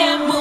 I am.